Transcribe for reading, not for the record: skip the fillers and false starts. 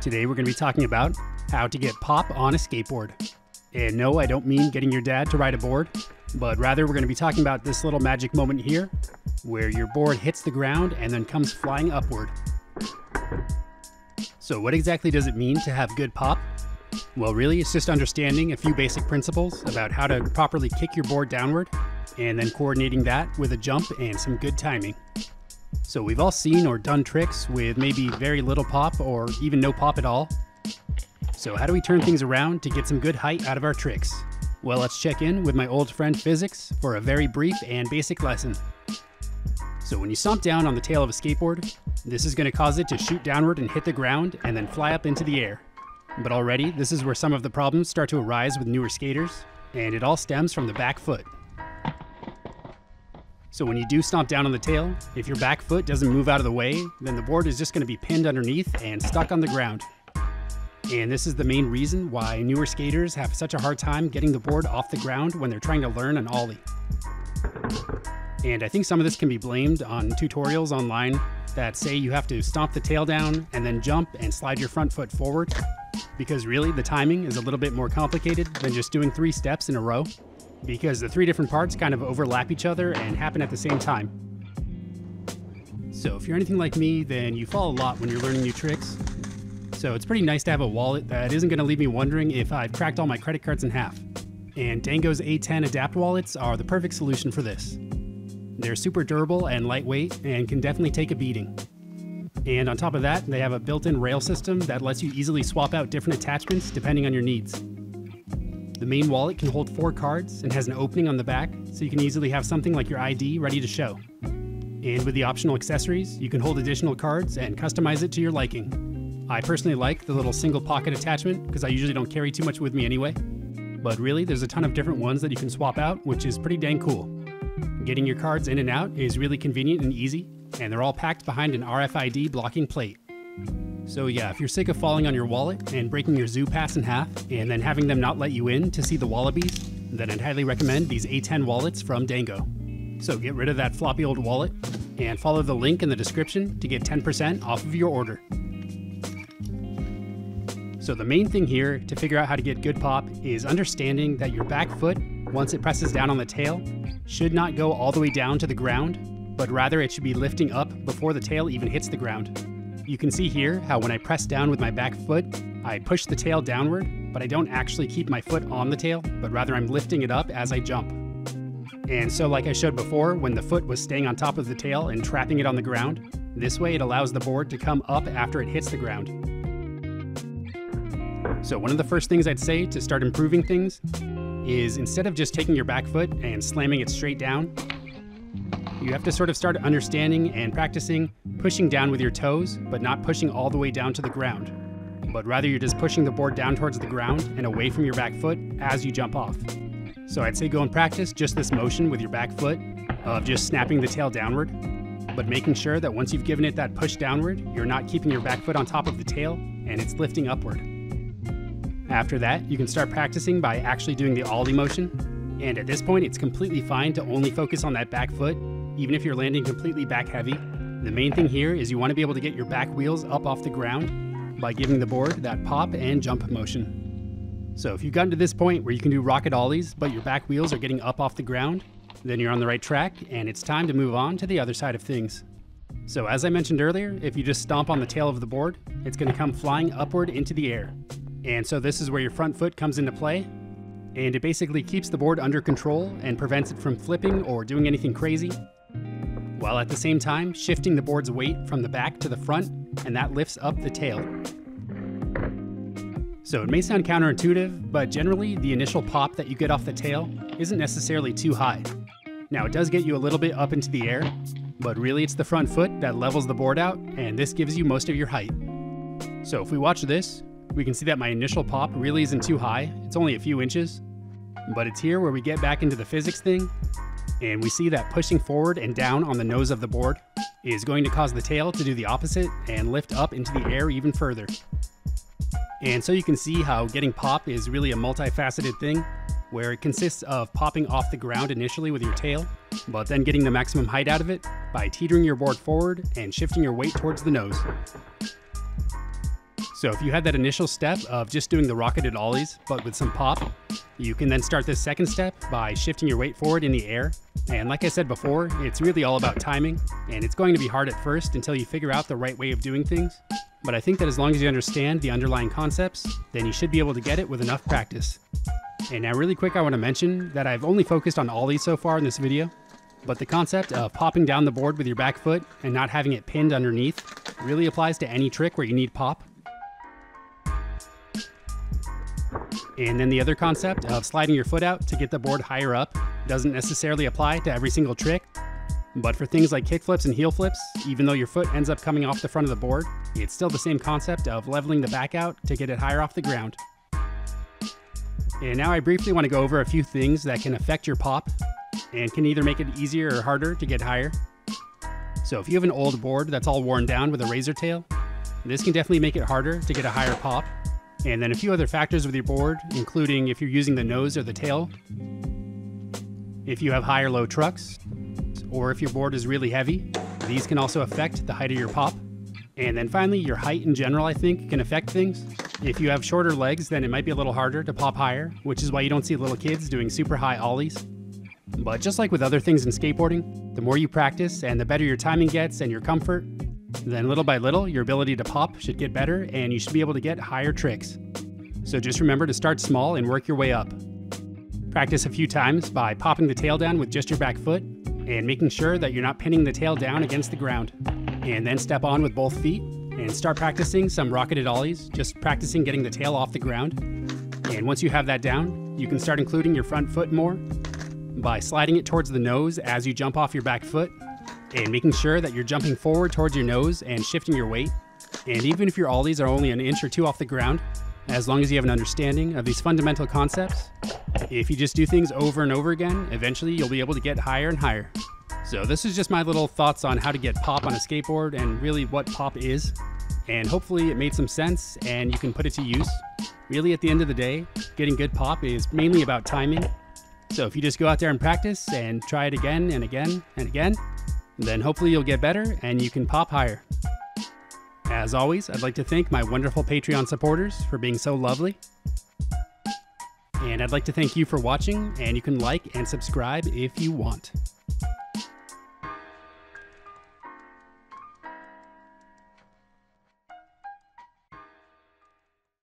Today we're going to be talking about how to get Pop on a skateboard. And no, I don't mean getting your dad to ride a board, but rather we're going to be talking about this little magic moment here where your board hits the ground and then comes flying upward. So what exactly does it mean to have good pop? Well, really, it's just understanding a few basic principles about how to properly kick your board downward and then coordinating that with a jump and some good timing. So we've all seen or done tricks with maybe very little pop or even no pop at all. So how do we turn things around to get some good height out of our tricks? Well, let's check in with my old friend Physics for a very brief and basic lesson. So when you stomp down on the tail of a skateboard, this is going to cause it to shoot downward and hit the ground and then fly up into the air. But already, this is where some of the problems start to arise with newer skaters, and it all stems from the back foot. So when you do stomp down on the tail, if your back foot doesn't move out of the way, then the board is just going to be pinned underneath and stuck on the ground. And this is the main reason why newer skaters have such a hard time getting the board off the ground when they're trying to learn an ollie. And I think some of this can be blamed on tutorials online that say you have to stomp the tail down and then jump and slide your front foot forward, because really the timing is a little bit more complicated than just doing 3 steps in a row, because the 3 different parts kind of overlap each other and happen at the same time. So if you're anything like me, then you fall a lot when you're learning new tricks. So it's pretty nice to have a wallet that isn't going to leave me wondering if I've cracked all my credit cards in half. And Dango's A10 Adapt wallets are the perfect solution for this. They're super durable and lightweight and can definitely take a beating. And on top of that, they have a built-in rail system that lets you easily swap out different attachments depending on your needs. The main wallet can hold 4 cards and has an opening on the back, so you can easily have something like your ID ready to show. And with the optional accessories, you can hold additional cards and customize it to your liking. I personally like the little single pocket attachment because I usually don't carry too much with me anyway. But really, there's a ton of different ones that you can swap out, which is pretty dang cool. Getting your cards in and out is really convenient and easy, and they're all packed behind an RFID blocking plate. So yeah, if you're sick of falling on your wallet and breaking your zoo pass in half, and then having them not let you in to see the wallabies, then I'd highly recommend these A10 wallets from Dango. So get rid of that floppy old wallet, and follow the link in the description to get 10% off of your order. So the main thing here to figure out how to get good pop is understanding that your back foot, once it presses down on the tail, should not go all the way down to the ground, but rather it should be lifting up before the tail even hits the ground. You can see here how when I press down with my back foot, I push the tail downward, but I don't actually keep my foot on the tail, but rather I'm lifting it up as I jump. And so like I showed before, when the foot was staying on top of the tail and trapping it on the ground, this way it allows the board to come up after it hits the ground. So one of the first things I'd say to start improving things is, instead of just taking your back foot and slamming it straight down, you have to sort of start understanding and practicing pushing down with your toes, but not pushing all the way down to the ground. But rather you're just pushing the board down towards the ground and away from your back foot as you jump off. So I'd say go and practice just this motion with your back foot of just snapping the tail downward, but making sure that once you've given it that push downward, you're not keeping your back foot on top of the tail and it's lifting upward. After that, you can start practicing by actually doing the ollie motion. And at this point, it's completely fine to only focus on that back foot, even if you're landing completely back heavy. The main thing here is you want to be able to get your back wheels up off the ground by giving the board that pop and jump motion. So if you've gotten to this point where you can do rocket ollies, but your back wheels are getting up off the ground, then you're on the right track and it's time to move on to the other side of things. So as I mentioned earlier, if you just stomp on the tail of the board, it's going to come flying upward into the air. And so this is where your front foot comes into play, and it basically keeps the board under control and prevents it from flipping or doing anything crazy, while at the same time shifting the board's weight from the back to the front, and that lifts up the tail. So it may sound counterintuitive, but generally the initial pop that you get off the tail isn't necessarily too high. Now it does get you a little bit up into the air, but really it's the front foot that levels the board out, and this gives you most of your height. So if we watch this, we can see that my initial pop really isn't too high, it's only a few inches, but it's here where we get back into the physics thing, and we see that pushing forward and down on the nose of the board is going to cause the tail to do the opposite and lift up into the air even further. And so you can see how getting pop is really a multifaceted thing, where it consists of popping off the ground initially with your tail, but then getting the maximum height out of it by teetering your board forward and shifting your weight towards the nose. So if you had that initial step of just doing the rocketed ollies, but with some pop, you can then start this second step by shifting your weight forward in the air. And like I said before, it's really all about timing, and it's going to be hard at first until you figure out the right way of doing things. But I think that as long as you understand the underlying concepts, then you should be able to get it with enough practice. And now really quick, I want to mention that I've only focused on ollies so far in this video, but the concept of popping down the board with your back foot and not having it pinned underneath really applies to any trick where you need pop. And then the other concept of sliding your foot out to get the board higher up doesn't necessarily apply to every single trick, but for things like kickflips and heel flips, even though your foot ends up coming off the front of the board, it's still the same concept of leveling the back out to get it higher off the ground. And now I briefly want to go over a few things that can affect your pop and can either make it easier or harder to get higher. So if you have an old board that's all worn down with a razor tail, this can definitely make it harder to get a higher pop. And then a few other factors with your board, including if you're using the nose or the tail, if you have high or low trucks, or if your board is really heavy, these can also affect the height of your pop. And then finally, your height in general, I think, can affect things. If you have shorter legs, then it might be a little harder to pop higher, which is why you don't see little kids doing super high ollies. But just like with other things in skateboarding, the more you practice and the better your timing gets and your comfort, then little by little, your ability to pop should get better and you should be able to get higher tricks. So just remember to start small and work your way up. Practice a few times by popping the tail down with just your back foot and making sure that you're not pinning the tail down against the ground. And then step on with both feet and start practicing some rocketed ollies, just practicing getting the tail off the ground. And once you have that down, you can start including your front foot more by sliding it towards the nose as you jump off your back foot, and making sure that you're jumping forward towards your nose and shifting your weight. And even if your ollies are only an inch or two off the ground, as long as you have an understanding of these fundamental concepts, if you just do things over and over again, eventually you'll be able to get higher and higher. So this is just my little thoughts on how to get pop on a skateboard and really what pop is. And hopefully it made some sense and you can put it to use. Really at the end of the day, getting good pop is mainly about timing. So if you just go out there and practice and try it again and again and again, then hopefully you'll get better and you can pop higher. As always, I'd like to thank my wonderful Patreon supporters for being so lovely. And I'd like to thank you for watching, and you can like and subscribe if you want.